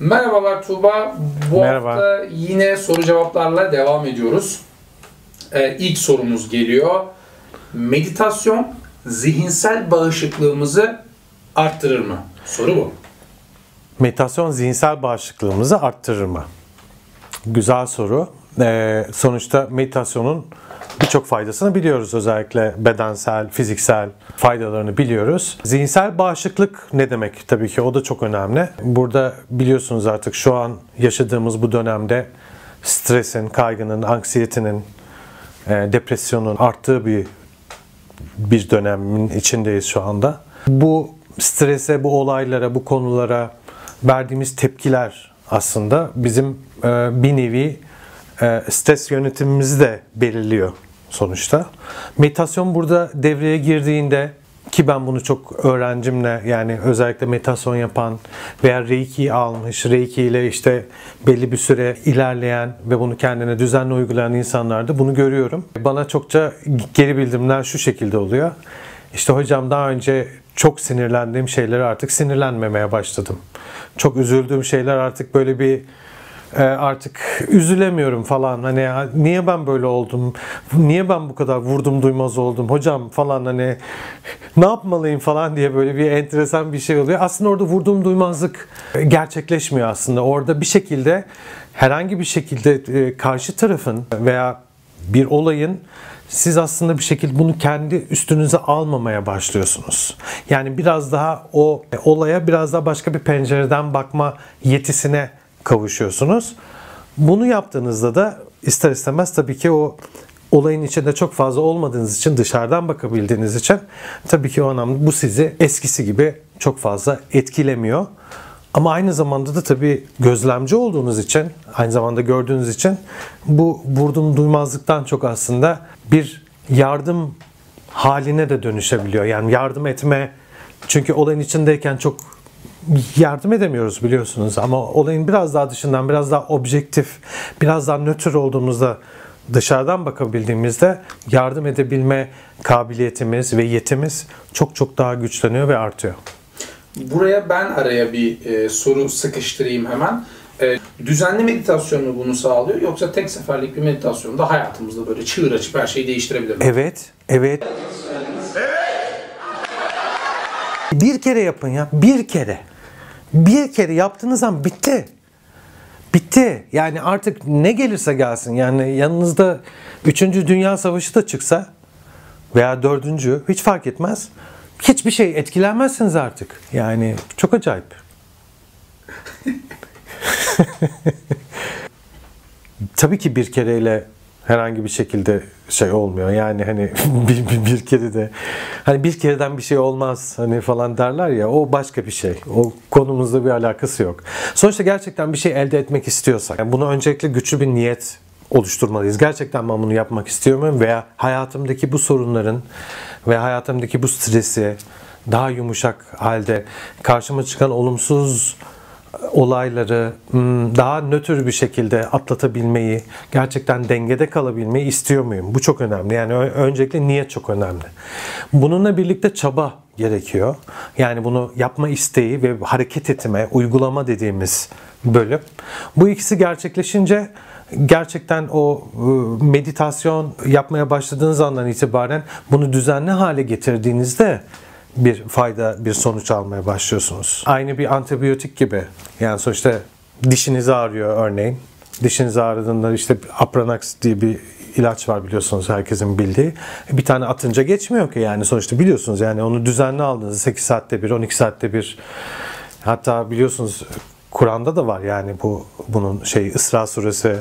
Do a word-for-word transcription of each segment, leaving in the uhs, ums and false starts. Merhabalar Tuba. Bu Merhaba. hafta yine soru cevaplarla devam ediyoruz. Ee, ilk sorumuz geliyor. Meditasyon zihinsel bağışıklığımızı arttırır mı? Soru bu. Meditasyon zihinsel bağışıklığımızı arttırır mı? Güzel soru. Ee, sonuçta meditasyonun birçok faydasını biliyoruz. Özellikle bedensel, fiziksel faydalarını biliyoruz. Zihinsel bağışıklık ne demek? Tabii ki o da çok önemli. Burada biliyorsunuz artık şu an yaşadığımız bu dönemde stresin, kaygının, anksiyetinin, depresyonun arttığı bir bir dönemin içindeyiz şu anda. Bu strese, bu olaylara, bu konulara verdiğimiz tepkiler aslında bizim bir nevi stres yönetimimizi de belirliyor sonuçta. Meditasyon burada devreye girdiğinde, ki ben bunu çok öğrencimle, yani özellikle meditasyon yapan veya Reiki almış, Reiki ile işte belli bir süre ilerleyen ve bunu kendine düzenli uygulayan insanlarda bunu görüyorum. Bana çokça geri bildirimler şu şekilde oluyor. İşte hocam daha önce çok sinirlendiğim şeylere artık sinirlenmemeye başladım. Çok üzüldüğüm şeyler artık böyle bir artık üzülemiyorum falan, hani niye ben böyle oldum, niye ben bu kadar vurdum duymaz oldum hocam falan, hani ne yapmalıyım falan diye böyle bir enteresan bir şey oluyor. Aslında orada vurdum duymazlık gerçekleşmiyor aslında. Orada bir şekilde, herhangi bir şekilde karşı tarafın veya bir olayın, siz aslında bir şekilde bunu kendi üstünüze almamaya başlıyorsunuz. Yani biraz daha o olaya biraz daha başka bir pencereden bakma yetisine kavuşuyorsunuz. Bunu yaptığınızda da ister istemez tabii ki o olayın içinde çok fazla olmadığınız için, dışarıdan bakabildiğiniz için tabii ki o anlamda bu sizi eskisi gibi çok fazla etkilemiyor. Ama aynı zamanda da tabii gözlemci olduğunuz için, aynı zamanda gördüğünüz için bu vurdum duymazlıktan çok aslında bir yardım haline de dönüşebiliyor. Yani yardım etme, çünkü olayın içindeyken çok yardım edemiyoruz biliyorsunuz, ama olayın biraz daha dışından, biraz daha objektif, biraz daha nötr olduğumuzda, dışarıdan bakabildiğimizde yardım edebilme kabiliyetimiz ve yetimiz çok çok daha güçleniyor ve artıyor. Buraya ben araya bir e, soru sıkıştırayım hemen. E, düzenli meditasyon mu bunu sağlıyor, yoksa tek seferlik bir meditasyonda hayatımızda böyle çığır açıp her şeyi değiştirebilir mi? Evet, evet. Bir kere yapın ya, bir kere. Bir kere yaptığınız zaman bitti. Bitti. Yani artık ne gelirse gelsin. Yani yanınızda üçüncü Dünya Savaşı da çıksa veya dördüncü hiç fark etmez. Hiçbir şey etkilenmezsiniz artık. Yani çok acayip. Tabii ki bir kereyle herhangi bir şekilde şey olmuyor. Yani hani bir, bir, bir kere de hani bir kereden bir şey olmaz hani falan derler ya, o başka bir şey. O konumuzla bir alakası yok. Sonuçta gerçekten bir şey elde etmek istiyorsak, yani buna öncelikle güçlü bir niyet oluşturmalıyız. Gerçekten ben bunu yapmak istiyor muyum? Veya hayatımdaki bu sorunların ve hayatımdaki bu stresi daha yumuşak halde, karşıma çıkan olumsuz olayları daha nötr bir şekilde atlatabilmeyi, gerçekten dengede kalabilmeyi istiyor muyum? Bu çok önemli. Yani öncelikle niyet çok önemli. Bununla birlikte çaba gerekiyor. Yani bunu yapma isteği ve hareket etme, uygulama dediğimiz bölüm. Bu ikisi gerçekleşince gerçekten o meditasyon yapmaya başladığınız andan itibaren bunu düzenli hale getirdiğinizde bir fayda, bir sonuç almaya başlıyorsunuz. Aynı bir antibiyotik gibi. Yani sonuçta dişiniz ağrıyor örneğin. Dişiniz ağrıdığında işte Apranax diye bir ilaç var biliyorsunuz, herkesin bildiği. Bir tane atınca geçmiyor ki yani sonuçta biliyorsunuz. Yani onu düzenli aldığınızda sekiz saatte bir, on iki saatte bir, hatta biliyorsunuz Kur'an'da da var yani bu bunun şey İsra suresi,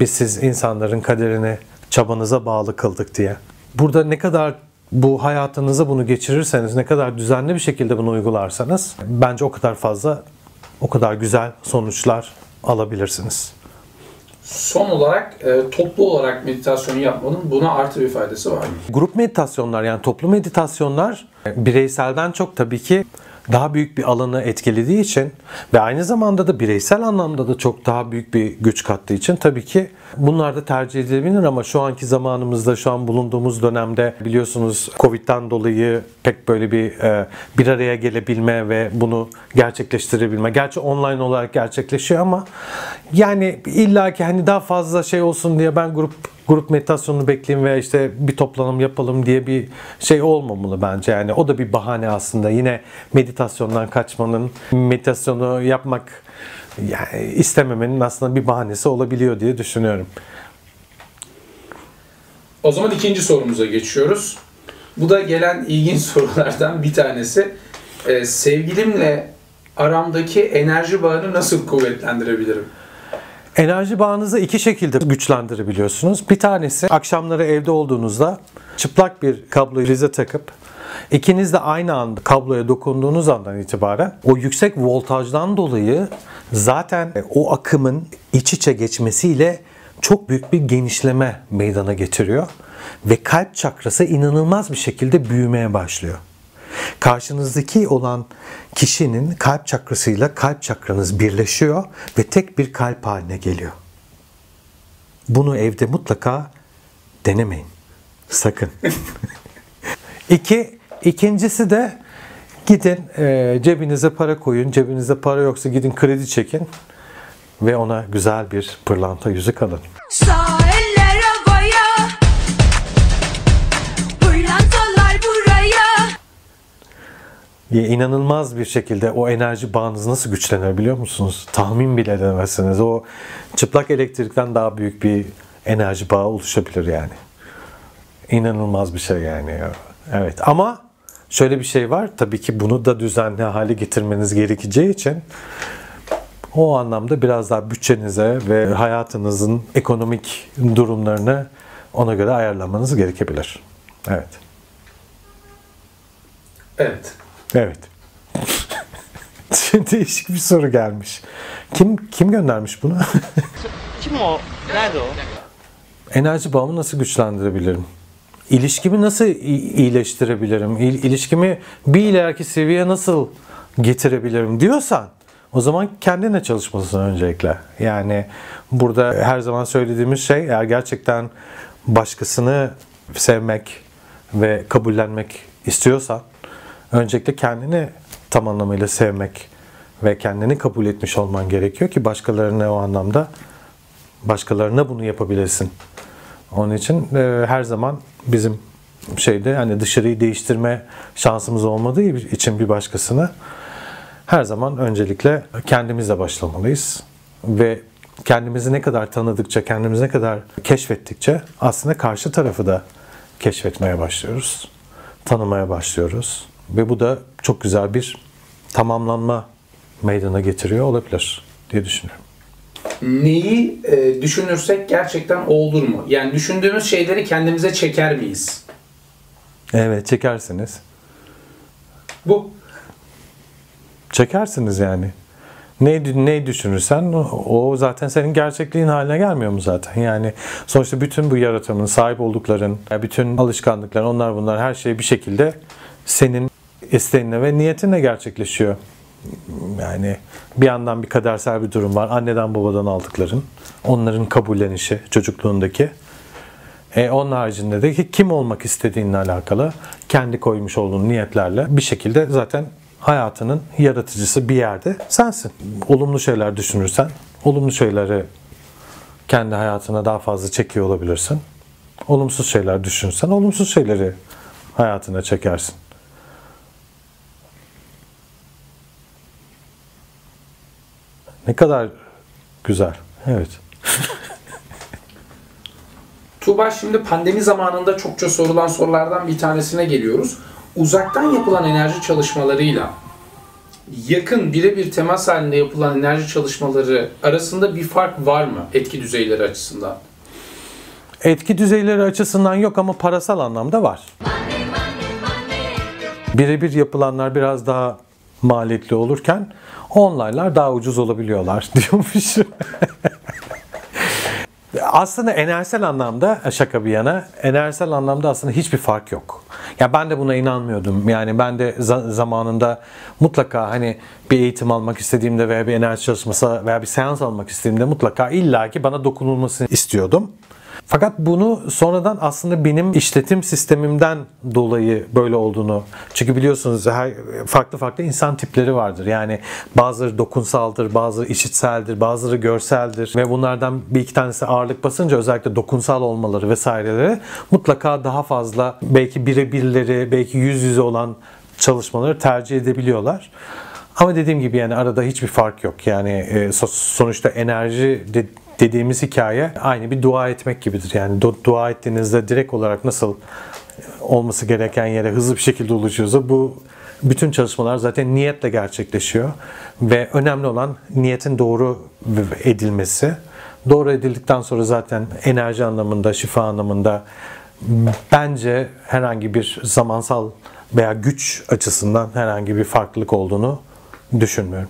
biz siz insanların kaderini çabanıza bağlı kıldık diye. Burada ne kadar bu hayatınıza bunu geçirirseniz, ne kadar düzenli bir şekilde bunu uygularsanız bence o kadar fazla, o kadar güzel sonuçlar alabilirsiniz. Son olarak toplu olarak meditasyonu yapmanın buna artı bir faydası var mı? Grup meditasyonlar, yani toplu meditasyonlar bireyselden çok tabii ki daha büyük bir alanı etkilediği için ve aynı zamanda da bireysel anlamda da çok daha büyük bir güç kattığı için tabii ki Bunlar da tercih edilebilir ama şu anki zamanımızda, şu an bulunduğumuz dönemde biliyorsunuz Covid'den dolayı pek böyle bir bir araya gelebilme ve bunu gerçekleştirebilme. Gerçi online olarak gerçekleşiyor ama yani illaki hani daha fazla şey olsun diye ben grup grup meditasyonunu bekleyeyim veya işte bir toplanım yapalım diye bir şey olmamalı bence. Yani o da bir bahane aslında. Yine meditasyondan kaçmanın, meditasyonu yapmak yani istememenin aslında bir bahanesi olabiliyor diye düşünüyorum. O zaman ikinci sorumuza geçiyoruz. Bu da gelen ilginç sorulardan bir tanesi. Ee, sevgilimle aramdaki enerji bağını nasıl kuvvetlendirebilirim? Enerji bağınızı iki şekilde güçlendirebiliyorsunuz. Bir tanesi, akşamları evde olduğunuzda çıplak bir kabloyu prize takıp İkiniz de aynı anda kabloya dokunduğunuz andan itibaren o yüksek voltajdan dolayı zaten o akımın iç içe geçmesiyle çok büyük bir genişleme meydana getiriyor. Ve kalp çakrası inanılmaz bir şekilde büyümeye başlıyor. Karşınızdaki olan kişinin kalp çakrasıyla kalp çakranız birleşiyor ve tek bir kalp haline geliyor. Bunu evde mutlaka denemeyin. Sakın. İki, İkincisi de gidin e, cebinize para koyun. Cebinizde para yoksa gidin kredi çekin ve ona güzel bir pırlanta yüzük alın. Boya, pırlantalar buraya. Ya, inanılmaz bir şekilde o enerji bağınız nasıl güçlenir biliyor musunuz? Tahmin bile edemezsiniz. O çıplak elektrikten daha büyük bir enerji bağı oluşabilir yani. İnanılmaz bir şey yani ya. Evet ama şöyle bir şey var. Tabii ki bunu da düzenli hale getirmeniz gerekeceği için o anlamda biraz daha bütçenize ve hayatınızın ekonomik durumlarını ona göre ayarlamanız gerekebilir. Evet. Evet. Evet. Şimdi değişik bir soru gelmiş. Kim kim göndermiş bunu? Kim o? Nerede o? Enerji bağımı nasıl güçlendirebilirim? İlişkimi nasıl iyileştirebilirim? İlişkimi bir ileriki seviyeye nasıl getirebilirim diyorsan o zaman kendine çalışmalısın öncelikle. Yani burada her zaman söylediğimiz şey, eğer gerçekten başkasını sevmek ve kabullenmek istiyorsan öncelikle kendini tam anlamıyla sevmek ve kendini kabul etmiş olman gerekiyor ki başkalarına o anlamda başkalarına bunu yapabilesin. Onun için e, her zaman bizim şeyde hani dışarıyı değiştirme şansımız olmadığı için bir başkasını her zaman öncelikle kendimizle başlamalıyız. Ve kendimizi ne kadar tanıdıkça, kendimizi ne kadar keşfettikçe aslında karşı tarafı da keşfetmeye başlıyoruz. Tanımaya başlıyoruz. Ve bu da çok güzel bir tamamlanma meydana getiriyor olabilir diye düşünüyorum. Neyi e, düşünürsek gerçekten o olur mu? Yani düşündüğümüz şeyleri kendimize çeker miyiz? Evet, çekersiniz. Bu. Çekersiniz yani. Ne, ne düşünürsen o zaten senin gerçekliğin haline gelmiyor mu zaten? Yani sonuçta bütün bu yaratımın, sahip oldukların, bütün alışkanlıkların, onlar bunlar her şey bir şekilde senin isteğinle ve niyetinle gerçekleşiyor. Yani bir yandan bir kadersel bir durum var. Anneden babadan aldıkların, onların kabullenişi çocukluğundaki. E, onun haricinde de kim olmak istediğinle alakalı kendi koymuş olduğun niyetlerle bir şekilde zaten hayatının yaratıcısı bir yerde sensin. Olumlu şeyler düşünürsen, olumlu şeyleri kendi hayatına daha fazla çekiyor olabilirsin. Olumsuz şeyler düşünürsen, olumsuz şeyleri hayatına çekersin. Ne kadar güzel. Evet. Tuba, şimdi pandemi zamanında çokça sorulan sorulardan bir tanesine geliyoruz. Uzaktan yapılan enerji çalışmalarıyla yakın birebir temas halinde yapılan enerji çalışmaları arasında bir fark var mı etki düzeyleri açısından? Etki düzeyleri açısından yok ama parasal anlamda var. Birebir yapılanlar biraz daha maliyetli olurken online'lar daha ucuz olabiliyorlar diyormuş. Aslında enerjisel anlamda, şaka bir yana, enerjisel anlamda aslında hiçbir fark yok. Ya ben de buna inanmıyordum. Yani ben de za zamanında mutlaka hani bir eğitim almak istediğimde veya bir enerji çalışması veya bir seans almak istediğimde mutlaka illaki bana dokunulmasını istiyordum. Fakat bunu sonradan aslında benim işletim sistemimden dolayı böyle olduğunu, çünkü biliyorsunuz her farklı farklı insan tipleri vardır. Yani bazıları dokunsaldır, bazıları işitseldir, bazıları görseldir ve bunlardan bir iki tanesi ağırlık basınca özellikle dokunsal olmaları vesaireleri mutlaka daha fazla belki birebirleri, belki yüz yüze olan çalışmaları tercih edebiliyorlar. Ama dediğim gibi yani arada hiçbir fark yok. Yani sonuçta enerji de dediğimiz hikaye aynı bir dua etmek gibidir. Yani dua ettiğinizde direkt olarak nasıl olması gereken yere hızlı bir şekilde ulaşıyorsa bu bütün çalışmalar zaten niyetle gerçekleşiyor. Ve önemli olan niyetin doğru edilmesi. Doğru edildikten sonra zaten enerji anlamında, şifa anlamında bence herhangi bir zamansal veya güç açısından herhangi bir farklılık olduğunu düşünmüyorum.